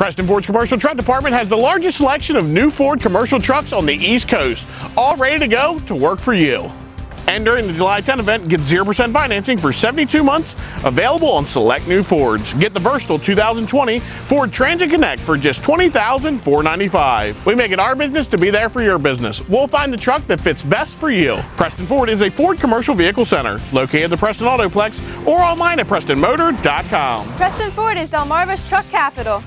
Preston Ford's Commercial Truck Department has the largest selection of new Ford commercial trucks on the East Coast, all ready to go to work for you. And during the July 10 event, get 0% financing for 72 months, available on select new Fords. Get the versatile 2020 Ford Transit Connect for just $20,495. We make it our business to be there for your business. We'll find the truck that fits best for you. Preston Ford is a Ford Commercial Vehicle Center, located at the Preston Autoplex or online at PrestonMotor.com. Preston Ford is Delmarva's truck capital.